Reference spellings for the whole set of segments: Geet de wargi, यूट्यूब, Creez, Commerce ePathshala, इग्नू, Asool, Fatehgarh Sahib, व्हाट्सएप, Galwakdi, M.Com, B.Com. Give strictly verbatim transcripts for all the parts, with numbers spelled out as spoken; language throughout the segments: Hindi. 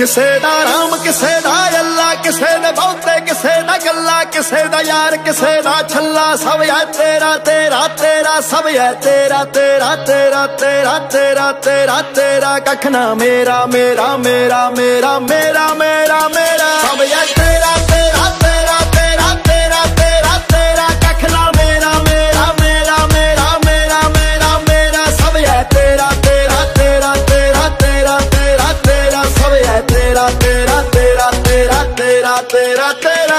किसे दा राम किसे दा अल्लाह किसे दे बहुते किसे दा गल्ला किसे दा यार किसे दा छल्ला सब है तेरा तेरा तेरा सब है तेरा तेरा तेरा तेरा तेरा तेरा तेरा कखना मेरा मेरा मेरा मेरा मेरा मेरा मेरा सब है तेरा तेरा तेरा तेरा तेरा तेरा तेरा कखना मेरा मेरा मेरा मेरा मेरा मेरा मेरा सब है तेरा तेरा तेरा तेरा तेरा तेरा तेरा सब है तेरा तेरा तेरा तेरा तेरा तेरा तेरा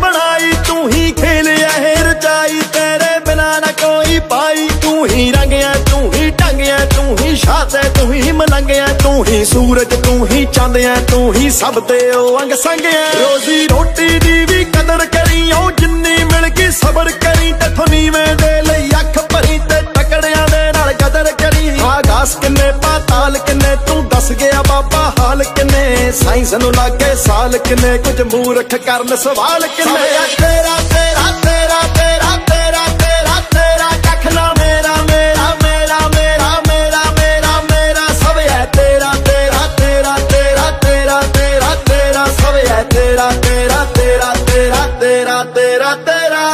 बनाई तू ही खेल है रचाई तेरे बिना न कोई पाई तू ही रंगिया तू ही टंगिया तू ही शात है तू ही मलंगिया तू ही सूरज तू ही चंद है तू ही सब ते अंग संग है रोजी रोटी दी भी कदर करी ओ जिन्नी मिल गई सबर करी तेथों नीवे दे लई अख भरी ते टकड़िया दे नाल कदर करी आगास किन्ने पाताल किन्ने तू दस गया बाबा हाल किन्ने साइंस नू लागे साल किने कुछ मूर्ख करन सवाल किने तेरा तेरा तेरा तेरा तेरा तेरा तेरा कखना मेरा मेरा मेरा मेरा मेरा मेरा मेरा सब है तेरा तेरा तेरा तेरा तेरा तेरा तेरा सब है तेरा तेरा तेरा तेरा तेरा तेरा तेरा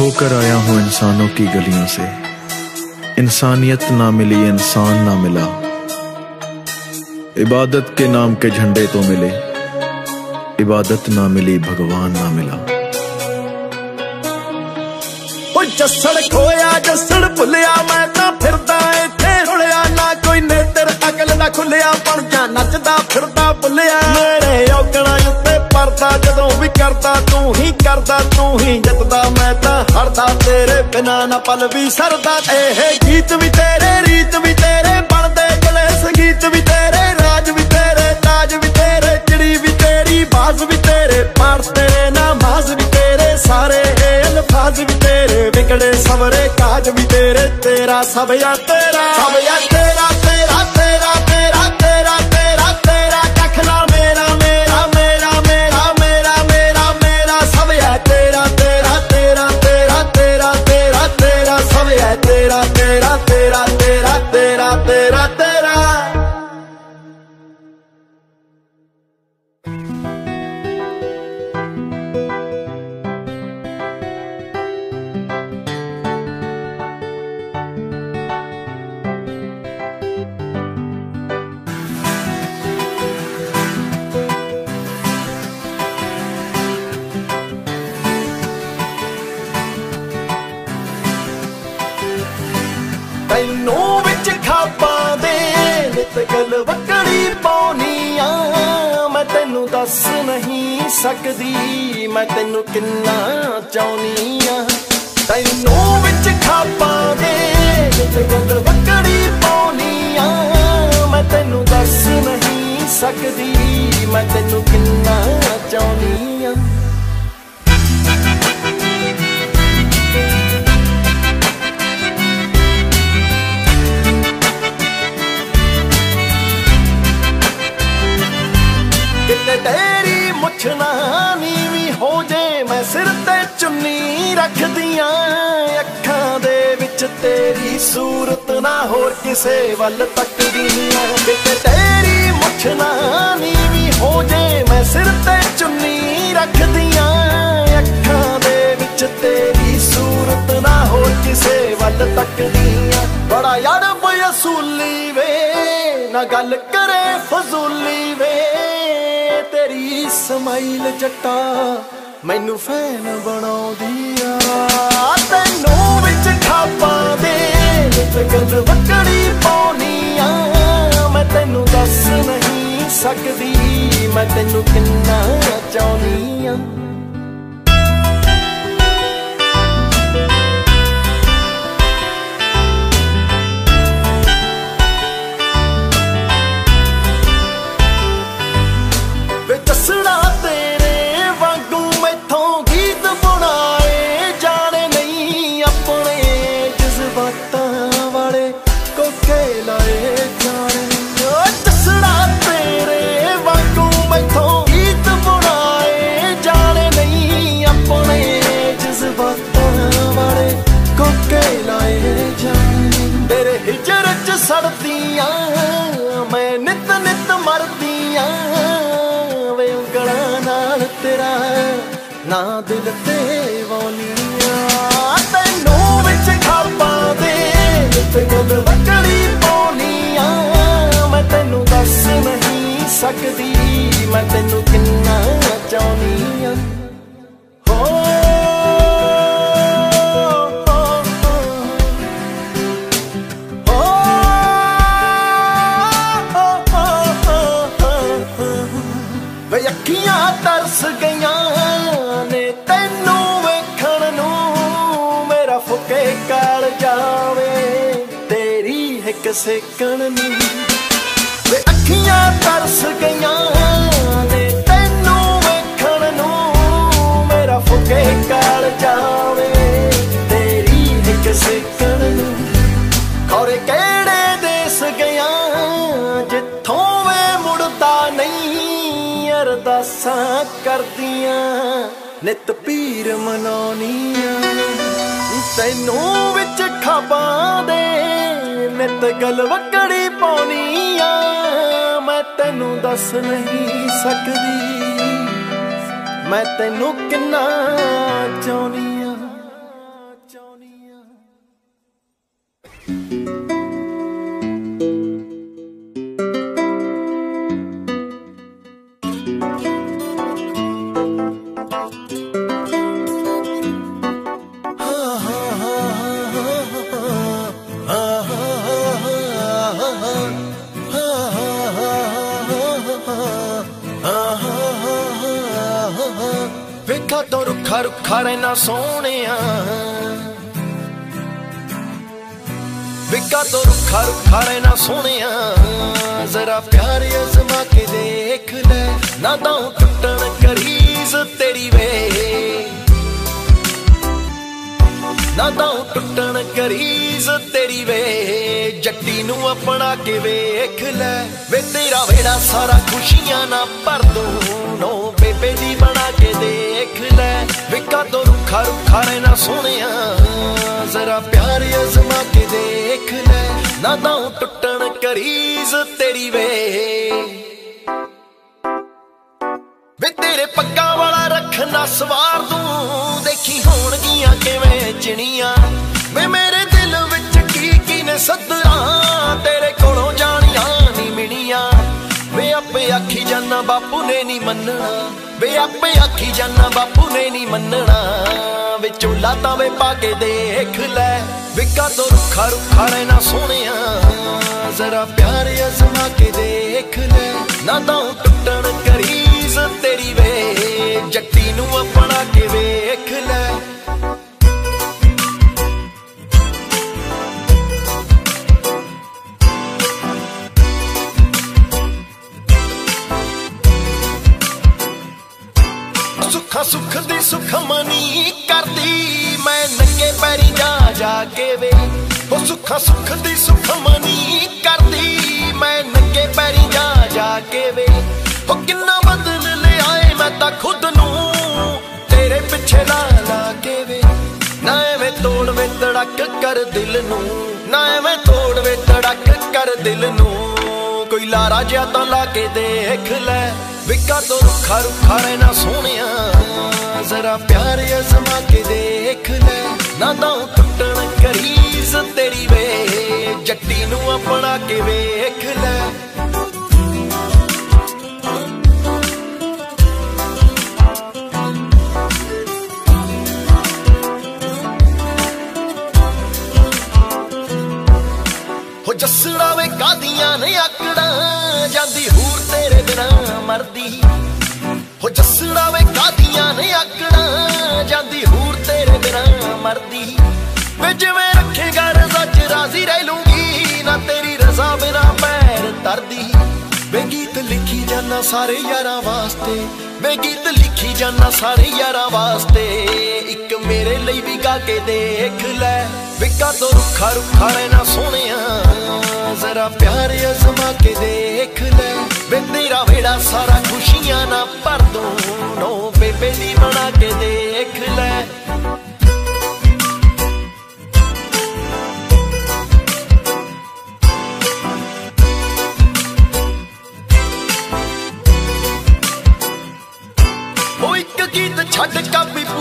होकर आया हूँ इंसानों की गलियों से इंसानियत ना मिली इंसान ना मिला इबादत के नाम के झंडे तो मिले इबादत ना मिली भगवान ना मिला ओ जसड़ खोया जसड़ भुलिया मैं तो फिरदा इत्थे रुलिया ना कोई नेतर अकल ना खुलिया बन गया नचदा फिरदा भुलिया मेरे औकड़ा उत्ते परदा जदों भी करदा तू ही करदा तू ही जितदा मैं तो हरदा तेरे बिना ना पल भी सरदा एह गीत भी तेरे रीत भी तेरे बनदे गले संगीत भी तेरे बाज भी तेरे पार तेरे नमाज भी तेरे सारे अल्फाज भी तेरे बिगड़े सवरे काज भी तेरे तेरा सब या तेरा सब या तेरा तेरा तेरा तेरा तेरा तेरा तेरा कखना मेरा मेरा मेरा मेरा मेरा मेरा मेरा सब या तेरा तेरा तेरा तेरा तेरा तेरा तेरा सब या तेरा तेरा तेरा तेरा तेरा तेरा तेरा दस नहीं सकदी मैं तेनू किन्ना चाहनी आ तेनू विच खापा दे गल वकड़ी पौनी आ मैं तेनू दस नहीं सकदी मैं तेनू किन्ना चाहनी आ तेरी मुछना नीवी हो जे मैं सिर ते चुन्नी रख दिया अखा दे विच तेरी सूरत ना होर किसे वल तक दिया तेरी मुछना नीवी हो जे मैं सिर ते चुन्नी रख दिया अखा दे विच तेरी सूरत ना होर किसे वल तक दिया बड़ा यार बसूली वे ना गल करे फजूली वे तेरी समाइल जट्टा मैनू फैन बना दिया तेनू विच खापा दे गल वकड़ी पौनी आ मैं तेनू दस नहीं सकदी मैं तेनू किन्ना चाहनी आ लड़दियां मैं नित नित मरदियां वे उंगला नाल तेरा ना दिल ते वौलियां तैनू विच खापा दे ते गल वकड़ी पौनियां मैं तैनू दस नहीं सकदी मैं तैनू किन्ना चाहनियां अखियां तरस गईयां ने तैनू वेखण नू मेरा फुके काल जावे तेरी हिक सेकण नू वे अखियां तरस गईयां ने तैनू वेखण नू मेरा फुके काल जावे तेरी हिक सेकण नू खौरे केड़े देस गईयां जिथों वे मुड़दा नहीं अरदासां करदियां नित पीर मनाउनियां तैनू विच खाबां दे नित गल वकड़ी पौनियां मैं तैनू दस नहीं सकदी मैं तैनू किन्ना चाहनियां चाहनियां तो रुखा रुखा रहना सोनिया बिका तो रुखा रुखा रहना सोनिया जरा प्यार आजमा के देख ले ना दां टुटन करीज तेरी वे ना दां टुटन करीज तेरी वे जट्टी नू अपना के वेख ले वे तेरा वेड़ा सारा खुशियां ना भर दूं बेबे दी बना के देख ले विका तो रुखा रुखा रहना सोनिया जरा प्यार आजमा के देख ले ना दां टुटन करीज तेरी वे वे तेरे पक्का वाला रखना सवार दूं देखी होणगियां किवें चिड़ियां वे मेरे दिल विच की की ने सद्दां तेरे कोलों जाणियां नी मिलियां वे आपे आखी जाना बापू ने नी मन्नना वे आपे आखी जाना बापू ने नी मन्नना वे चोला तां वे पाके देख लै विका तो रुखा रुखा रहना सोनिया जरा प्यार आजमा के देख लै ना तां टुटन करीज तेरी वे जगती नू अपना के वेख लै सुखा सुख दी सुख मनी कर दी मैं नंगे पैरी जा जाके वे वो सुखा सुख दी सुख मनी कर दी मैं नंगे पैरी जा जाके वे वो किन्ना बदल ले आए मैं तां खुद नू तेरे पिछे ला ला के वे ना एवें तोड़ वे तड़क कर दिल नू ना एवें तोड़ वे तड़क कर दिल नू कोई लारा जिहा तां ला के देख लै विका तो रुखा रुखा रहना सोनिया जरा प्यार आजमा के देख ले ना दां टुटन करीज तेरी वे जट्टी नू अपना के वेख ले हो जसड़ा वे कादियां ने आकड़ा जांदी हूर तेरे बिना मरदी हो जसड़ा वे कादियां ने आकड़ा जांदी हूर तेरे बिना मरदी वे जिवें रखेगा रज़ा च राज़ी रह लूंगी ना तेरी रज़ा बिना पैर तरदी वे गीत लिखी जाना सारे यारां वास्ते वे गीत लिखी जाना सारे यारां वास्ते इक मेरे लई भी गा के देख लै विका तो रुखा रुखा रहना सोनिया जरा प्यार आजमा के देख ले वे तेरा वेड़ा सारा खुशियां ना भर दूं नो बेबे नी बना के देख ले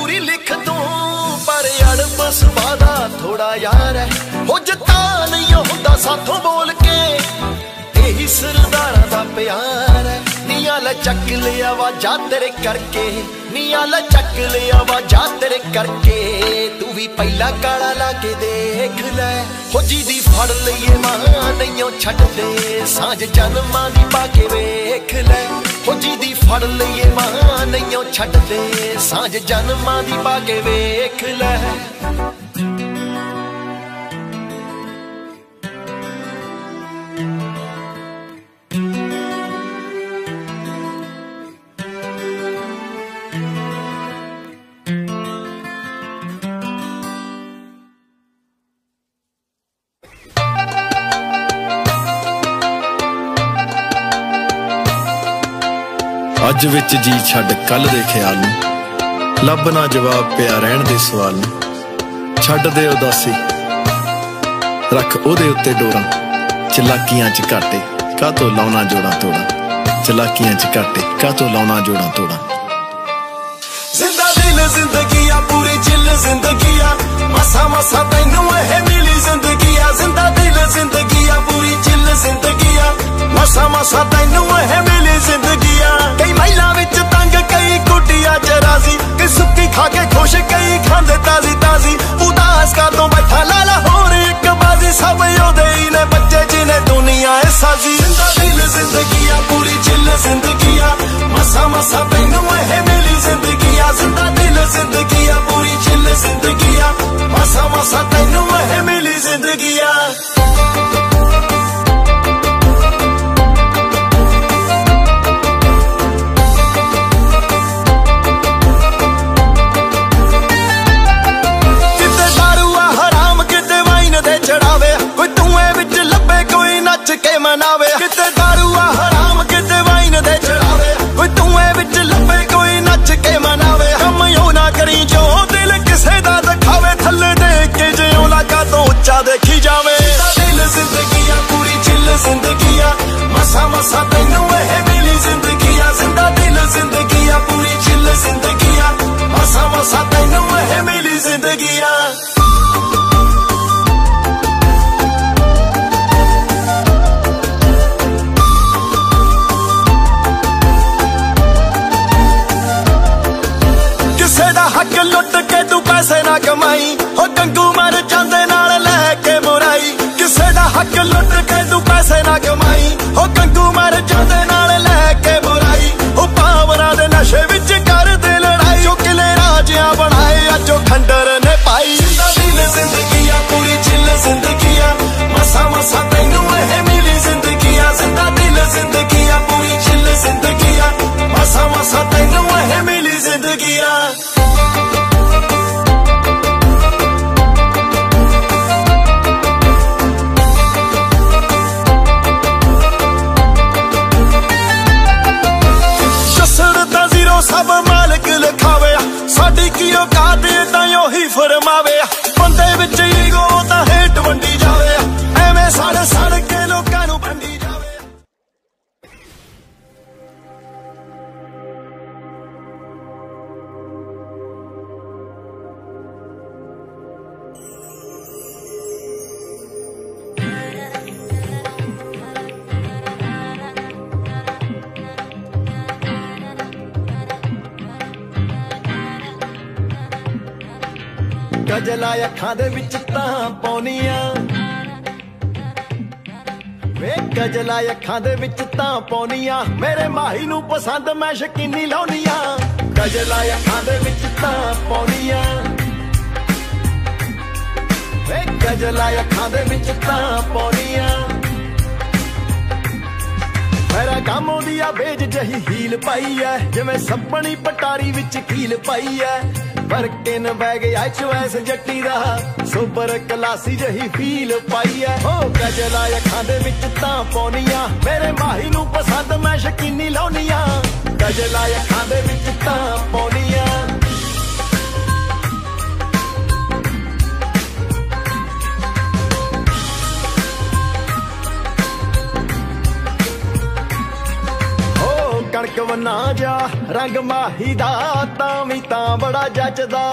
पूरी लिख दूं पर यार बस वादा थोड़ा यार है हो जता नहीं होंदा साथों बोल के यही सरदारा दा प्यार है। नियाला चक लिया वाजा तेरे करके नियाला चक लिया वाजा तेरे करके तू भी पहला काला लाके देख ले हो जी दी फड़ लिए मां नहीं छड़ दे सांझ जन्मां दी पाके वेख ले हो जी दी फड़ लिए मां नहीं छड़ दे सांझ जन्मां दी पाके वेख ले। अज विच जी छड़ कल दे ख्याल नूं लभ ना जवाब पिया रहण दे सवाल नूं छड़ दे उदासी रख उहदे उत्ते डोरां चलाकियां च घाटे काहतों लाउणा जोड़ा तोड़ा चलाकियां च घाटे काहतों लाउणा जोड़ा तोड़ा जिंदा दिल जिंदगी आ पूरी चिल जिंदगी आ मसा मसा तैनूं इह मिली जिंदगी आ जिंदा दिल जिंदगी आ पूरी चिल जिंदगी आ मसा मसा तैनूं इह मिली जिंदगी कई महिला विच तंग कई कुटिया च राजी कई सुक्की खा के खुश कई खांदे ताजी ताजी उदास का तो बैठा लाला होर एक बाजी सब योदे ने बच्चे जिन्हें दुनिया है साजी जिंदा दिल जिंदगी आ पूरी चिल जिंदगी आ मसा मसा तैनू है मिली जिंदगी आ जिंदा दिल जिंदगी आ पूरी चिल जिंदगी आ मसा मसा तैनू है मिली जिंदगी आ मसा तैनू है मिली जिंदगी आ जिंदा दिल जिंदगी आ पूरी चिल जिंदगी आ मसा मसा तैनू है मिली जिंदगी आ किसे दा हक लुट के तू पैसे ना कमाई हो डंगू मर जांदे नाल ले के बुराई किसे दा हक लुट के तू पैसे ना कमाई हो गजला अखां दे विच तां पौनियां वे गजला अखां दे विच तां पौनियां मेरे माही नूं पसंद मैं शकीनी लाउनियां गजला अखां दे विच तां पौनियां वे गजला अखां दे विच तां पौनियां मेरा काम दिया बेज जही हील पाई है जिवें सपनी पटारी विच कील पाई है पर किन बह गया चुस जट्टी दा सुपर कलासी जही फील पाई है हो गजला अखां दे विच तां पौनियां मेरे माही नूं पसंद मैं शकीनी लाउनियां गजला अखां दे विच तां पौनियां हो कणक वना जा रंग माही दा तावी ता बड़ा जचदा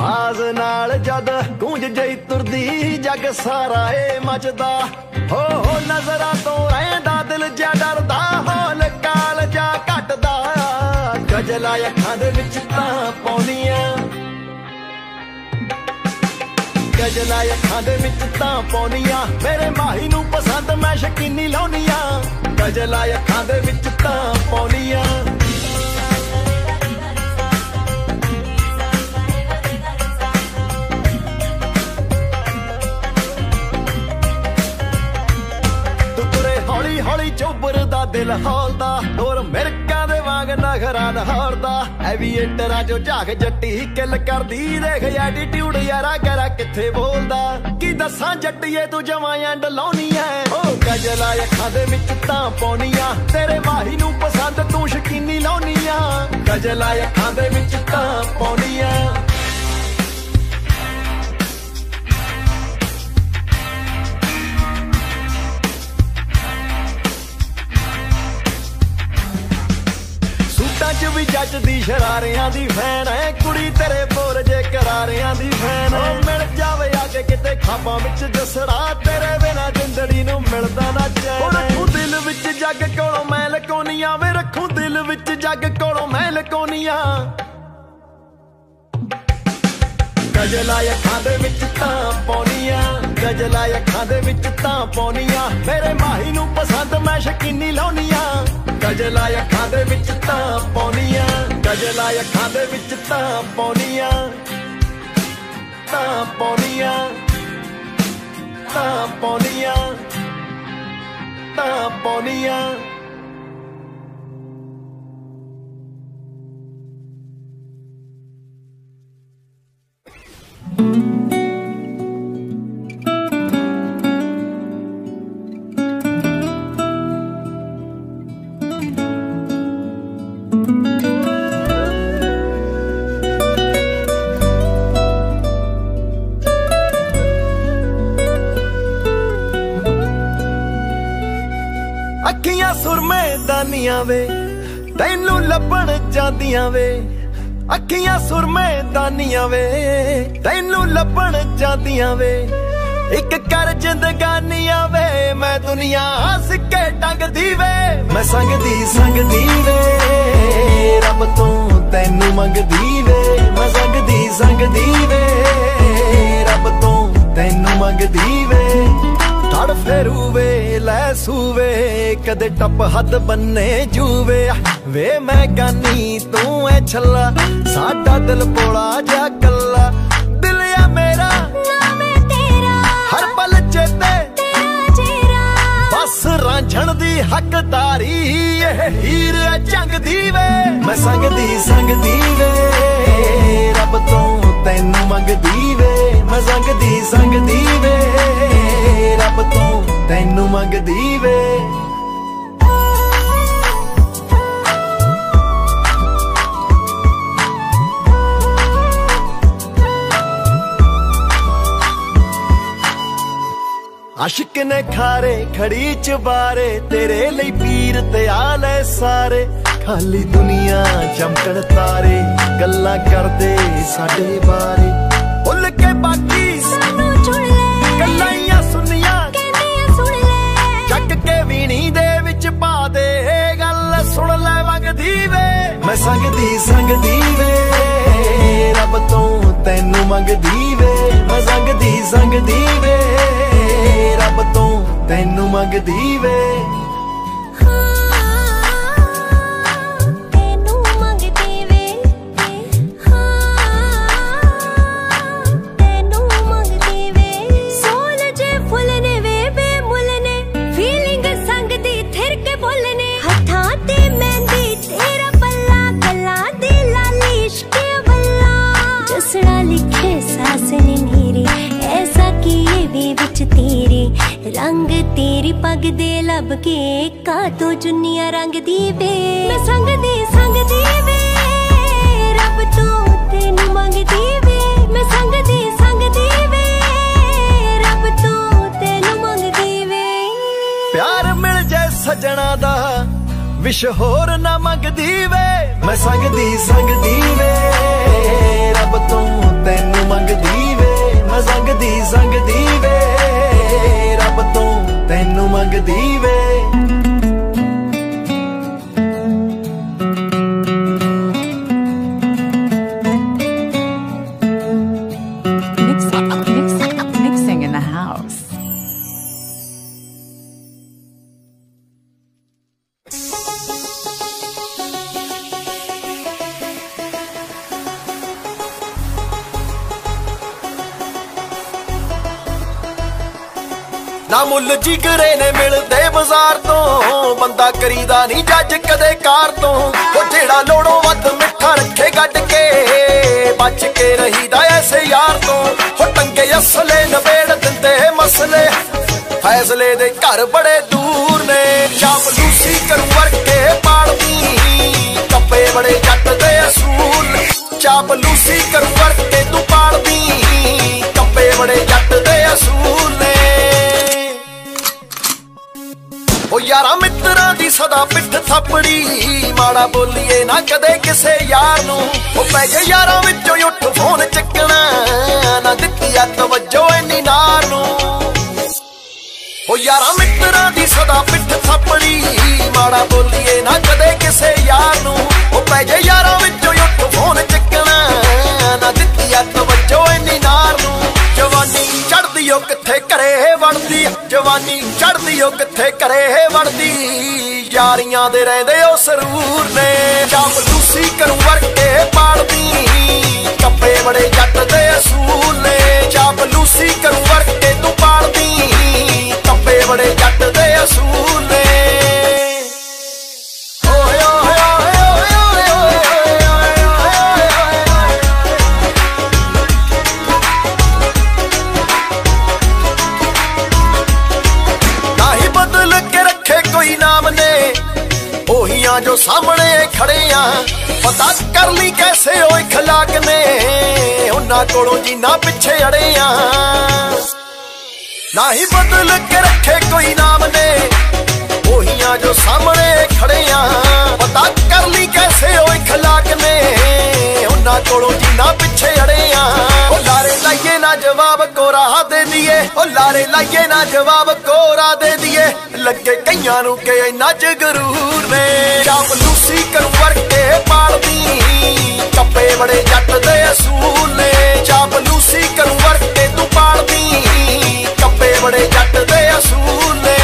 आवाज नाल जद गूंज जई तुरदी जग सारा ए मचदा हो हो नजरा तो रहिंदा दिल जा डरदा होल काल जा कटदा गजला अखां दे विच तां पौनियां गजला अखां दे विच तां पौनियां मेरे माही नूं पसंद मैं शकीनी लाउनियां गजला अखां दे विच तां पौनियां हौली चोबर दा दिल हौलदा और मिरका दे वांग नखरा नहौरदा एविएटर जो झाग जट्टी किल करदी देख एटीट्यूड यारा करा किथे बोलदा की दसा जट्टीए तू जवां एंड लाउनी है ओ गजला अखां दे विच तां पौनियां तेरे माही नूं पसंद तू शकीनी लाउनियां गजला अखां दे विच तां पौनियां भी जचदी शरारियां दी फैन है कुड़ी तेरे बोर जे करारियां दी फैन है मिल जावे आके किते खाबां विच जसरा तेरे बिना जिंदड़ी नूं मिलदा ना चैन ओ रखूं दिल विच जग कोलों मैं लकोनियां वे रखूं दिल विच जग कोलों मैं लकोनियां गजला अखां दे विच तां पौनियां गजला अखां दे विच तां पौनियां मेरे माही नूं पसंद मैं शकीनी लाउनियां गजला अखां दे विच तां पौनियां गजला अखां दे विच तां पौनियां तां पौनियां तां पौनियां तां पौनियां। अखियां सुरमे दानियां वे तैनू लभण जांदियां वे अखियां सुरमे दानियां वे तैनू लभण जांदियां वे इक कर जिंदगानियां वे मैं दुनिया सिक्के टंगदी वे मैं संगदी संगदी वे रब तों तैनू मंगदी वे मैं संगदी संगदी वे रब तों तैनू मंगदी वे तड़ फेरूवे लै सूवे कदे टप हद बन्ने जूवे वे मैं गानी तू ऐ छल्ला साडा दिल बोला जा कल्ला दिल या मेरा नाम है तेरा हर पल चेते तेरा चेहरा बस रांझण दी हकदारी एह हीर जंगदी वे मैं संगदी संगदी वे रब तों तैनू मंगदी वे मैं संगदी संगदी वे रब तों तैनू मंगदी वे आशिक ने खारे खड़ी चबारे तेरे लिए पीर तैयार है सारे खाली दुनिया चमकड़ तारे गल्ला कर दे साडे बारे भुल के बाकी सानू छोड़ ले गल्ला मैं संगदी संगदी वे रब तों तैनू मंगदी वे मैं संगदी संगदी वे रब तों तैनू मंगदी वे रंग तेरी पग दे लब के का तो जुनिया रंग दी वे मैं संग दी संग दी वे रब तों तैनू मंगदी वे मैं संग दी संग दी वे रब तों तैनू मंगदी वे प्यार मिल जाए सजना दा विश होर ना मंगदी वे मैं संगदी संगदी वे रब तू तैनू मंगदी वे मैं संगदी संगदी वे रब तू तैनू मंगदी वे। ना मुल जिगरे ने मिलते बाजार तो बंदा करीदा नहीं जज कदे कार तो वो जेड़ा लोड़ो वध मिठा रखे गड के बच के रहीदा ऐसे यार तो वो टंगे असले नबेड़ दिंदे मसले फैसले दे घर बड़े दूर ने चापलूसी करू वर्के पाड़दी कपे बड़े जट दे असूल चापलूसी करू वर्के तू पाड़दी कपे बड़े जट दे असूल ने। ओ यारा मित्रा दी सदा पिठ थपड़ी माड़ा बोलिए ना कदे किसे यार नू ओ पैगे यारा विचों उठ फोन चकना ना दित्ती तवज्जो इन्नी नार नू। ओ यारा मित्रा दी सदा पिठ थपड़ी माड़ा बोलिए ना कदे किसे यार नू ओ पैगे यारा विचों उठ फोन चकना ना दित्ती तवज्जो इन्नी नार नू। जवानी चढ़दी ओ किथे करे वड़दी जवानी चढ़दी ओ किथे करे वड़दी यारियां दे रहिंदे ओ सरूर ने चापलूसी करू वर्के पाड़दी कप्पे बड़े जट दे असूल ने चापलूसी करू वर्के तू पाड़दी कप्पे बड़े जट दे असूल ने। जो सामने खड़िया पता कर ली कैसे ओ इखलाक ने उन्हां कोलों जीना पिछे अड़िया ना ही बदल के रखे कोई नाम ने ओहियां जो सामने खड़िया पता कर ली कैसे ओ इखलाक ने उन्हां कोलों जीना पिछे अड़िया। ओ लारे लाइए ना जवाब को राह दे दिए ओ लारे लाइए ना जवाब को राह दे दिए लगे कईयां नूं के इन्ना जगरूर ने चापलूसी करू वर्के पाड़दी कप्पे बड़े जट दे असूल ने चापलूसी करू वर्के तू पाड़दी कप्पे बड़े जट दे असूल ने।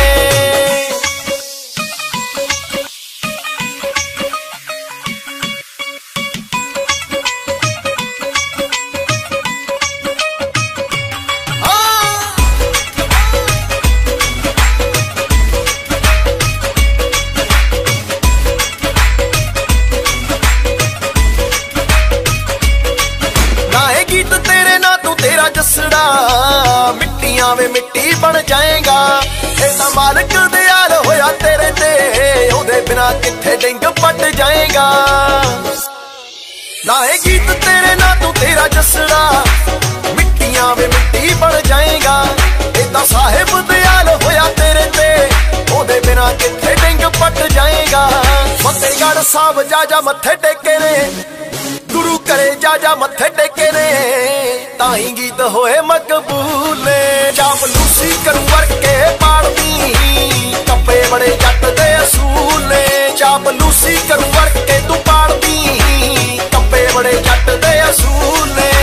मिट्टियां वे मिट्टी बन जाएगा ऐसा मालिक दयाल होया तेरे ते ओदे बिना किथे डिंग पट जाएगा। ना है गीत तेरे ना तू तेरा जसड़ा मिट्टियां वे मिट्टी बन जाएगा ऐसा साहिब दयाल होया तेरे ते ओदे बिना किथे डिंग पट जाएगा। फतेहगढ़ साहब जाजा मथे टेके ने गुरु करे जाजा मथे टेके ने ताई गीत होए मकबूल ने चापलूसी करू वर्के पाड़दी कप्पे बड़े जट दे असूल ने चापलूसी करू वर्के तू पाड़दी कप्पे बड़े जट दे असूल ने।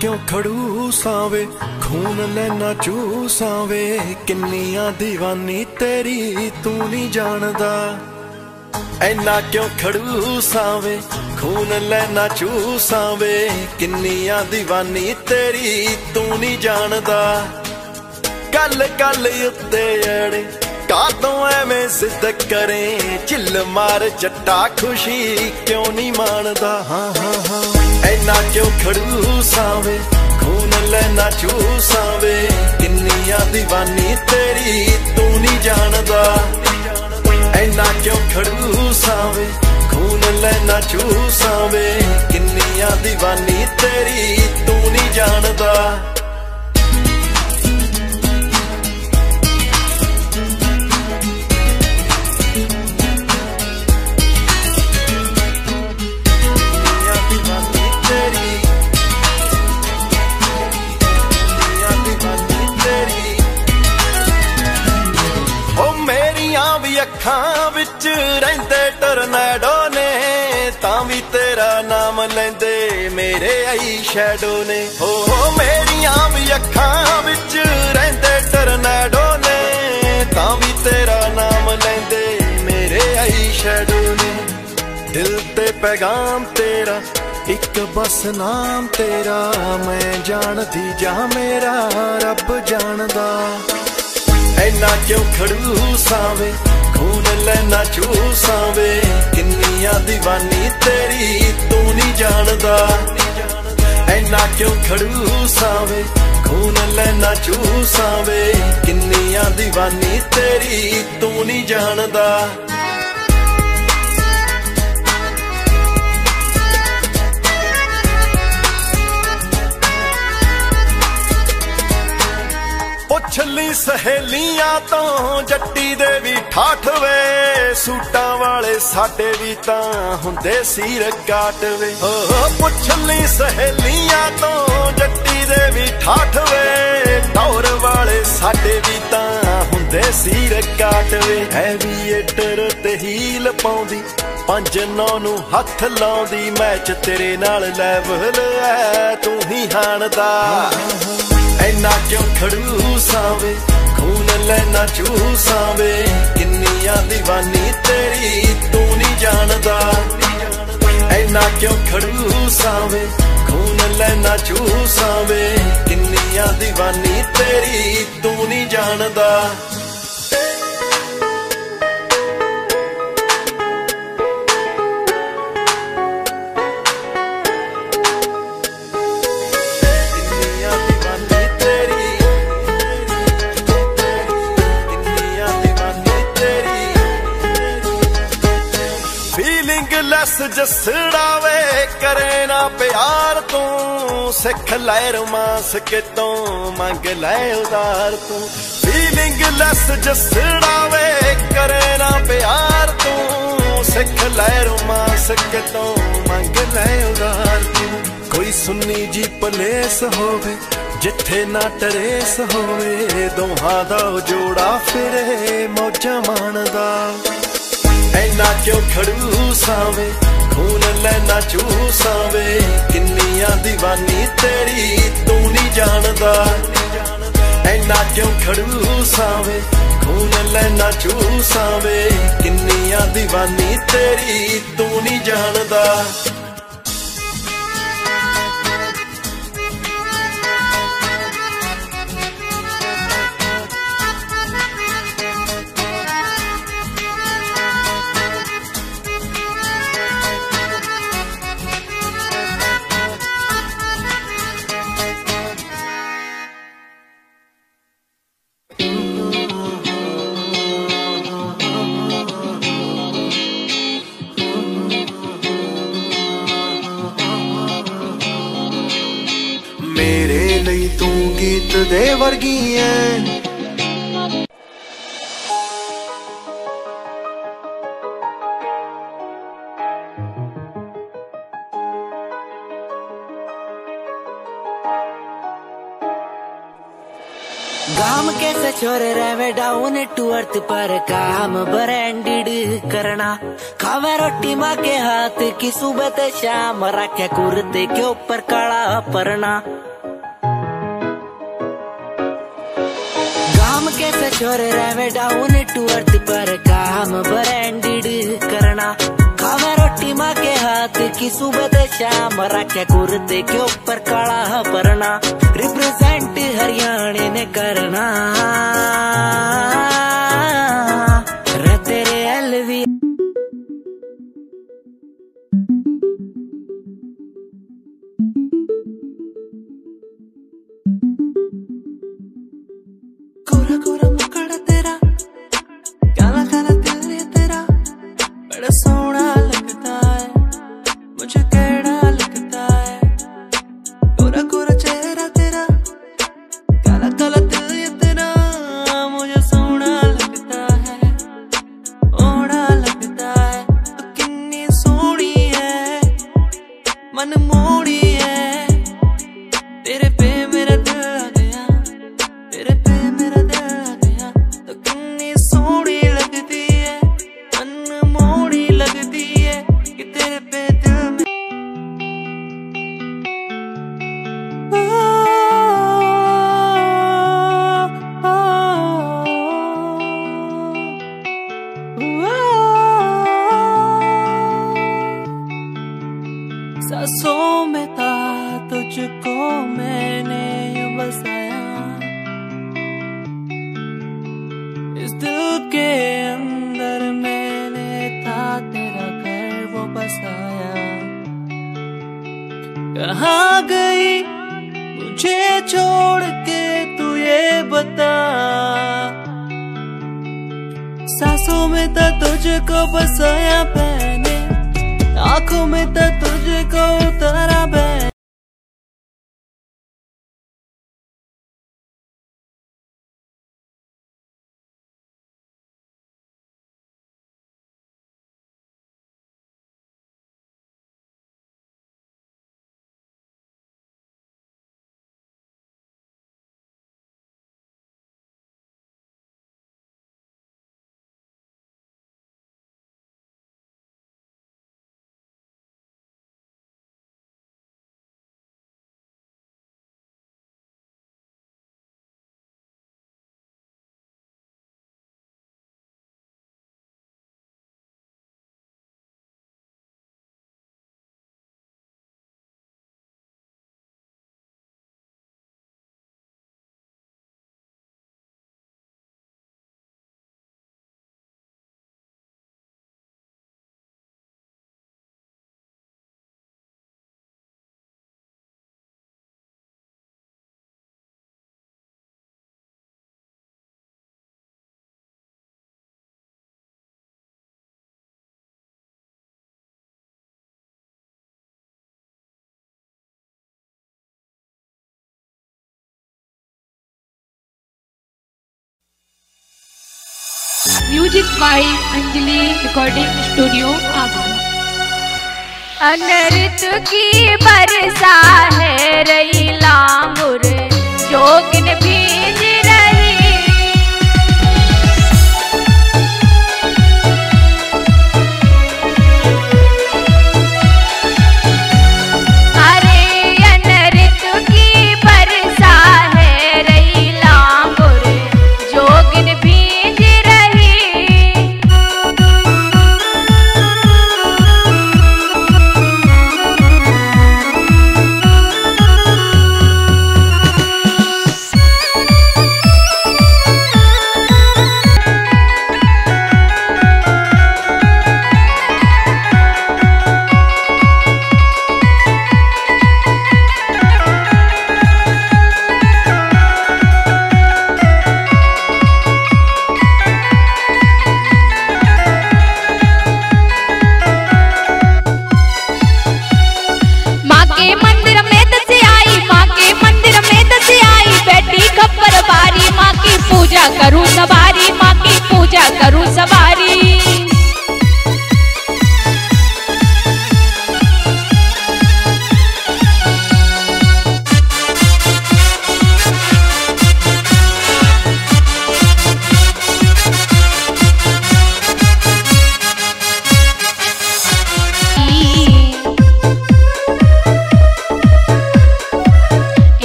क्यों खड़ूसावे खून लेना चूसावे किन्नियां दीवानी तेरी तू नहीं जानदा ऐना क्यों खड़ूसावे खून लेना चूसावे किन्नियां दीवानी तेरी तू नहीं जानदा। गल गल उत्ते अड़े कातों एवें जिद करें चिल मार जट्टा खुशी क्यों नहीं मानदा। हाँ हाँ हाँ ऐना क्यों खड़ूसावे खून लेना चूसावे किन्निया दीवानी तेरी तू नहीं जानदा ऐना क्यों खड़ूसावे खून लेना चूसावे किन्निया दीवानी तेरी तू नहीं जानदा। अखां विच रहिंदे टरनैडो ने तां वी तेरा नाम लैंदे मेरे आई शैडो ने हो मेरियां वी अखां विच रहिंदे टरनैडो ने तां वी तेरा नाम लैंदे मेरे आई शैडो ने दिल ते पैगाम तेरा एक बस नाम तेरा मैं जानदी जा मेरा रब जानदा ऐना क्यों खड़ूसावे खून लेना चूसावे किन्निया दीवानी तेरी तू नहीं जानदा ऐना क्यों खड़ूसावे खून लेना चूसावे किन्निया दीवानी तेरी तू नहीं जानदा। छली सहेलियां तो जट्टी दे भी ठाठ वे सूटा वाले साडे भी तां हुंदे सिर काट वे हो पुछली सहेलियां तो जट्टी दे भी ठाठ वे टौर वाले साडे भी तां हुंदे सिर काट वे एविएटर ते हील पाउंदी पंज नौ नू हथ लाउंदी मैच तेरे नाल लेवल ऐ तू ही हाणदा ऐना क्यों खड़ूसावे खून लेना चूसावे किन्निया दीवानी तेरी तू नहीं जानदा ऐना क्यों खड़ूसावे खून लेना चूसावे किन्निया दीवानी तेरी तू नहीं जानदा। लस जसड़ा वे करे ना प्यार तू सिख लै रोमांस कितों मंग लै उधार तू फीलिंग लस जसड़ा वे करे ना प्यार तू सिख लै रोमांस कितों मंग लै उधार तू कोई सुन्नी जी प्लेस होवे जिथे ना टरेस होवे दोहां दा जोड़ा फिरे मौजां माणदा ऐना क्यों खड़ूसावे खून लेना चूसावे किन्निया दीवानी तेरी तू नहीं जानदा ऐना क्यों खड़ूसावे खून लेना चूसावे किन्निया दीवानी तेरी तू नहीं जानदा। तू गीत दे वर्गी है गाम कैसे छोरे रहे डाउन टू अर्थ पर काम ब्रांडेड करना खावे रोटी माँ के हाथ की सुबह ते शाम रखे कुर्ते के ऊपर काला परना कैसे छोरे रहे डाउन टू अर्थ पर काम ब्रांडेड करना खावे रोटी माँ के हाथ की सुबह ते शाम रखे कुर्ते के ऊपर काला परना रिप्रेजेंट हरियाणा ने करना तेरे एलवी सांसों में तो तुझको बसाया मैंने, आंखों में तो तुझको उतारा मैंने। Music by Anjali recording studio Agra. अनर्थ की बरसा है रैला मुर जोगिन भीज रही, अरे अनर्थ की बरसा है रैला मुर जोगिन भी करूँ सवारी, माँ की पूजा करूँ सवारी।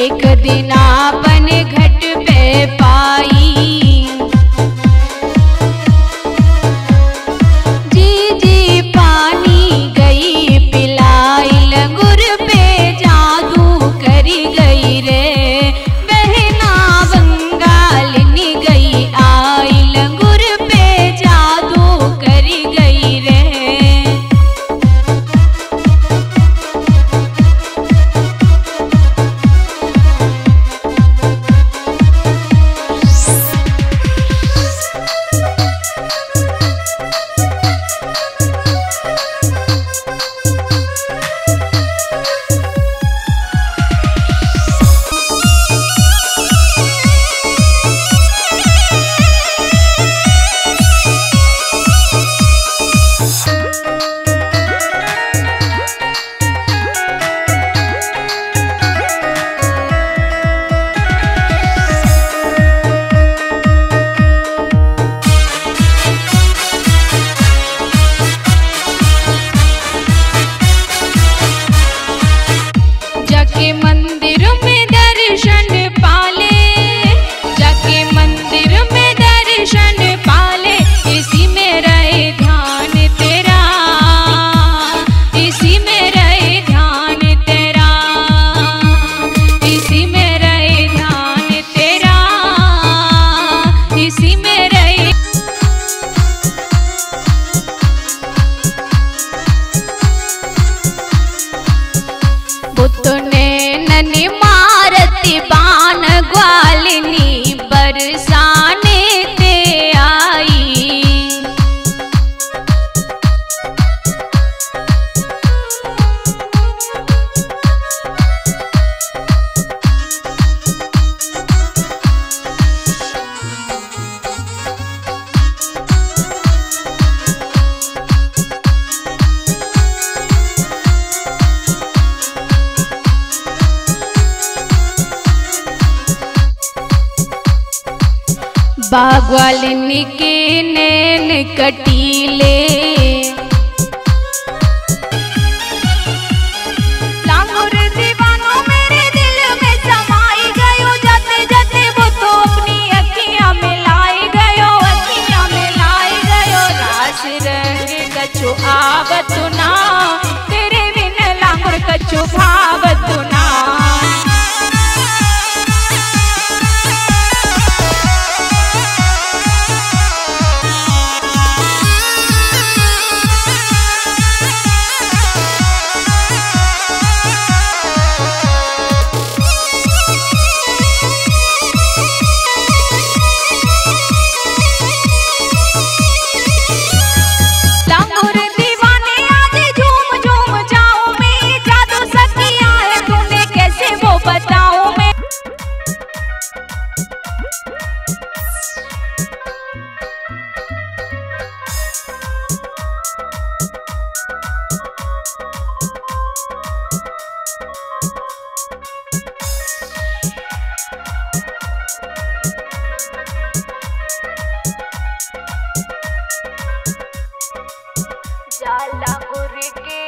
एक दिन आपन घट पे पाई बागवाल के नैन कटीले जाला गुरु के।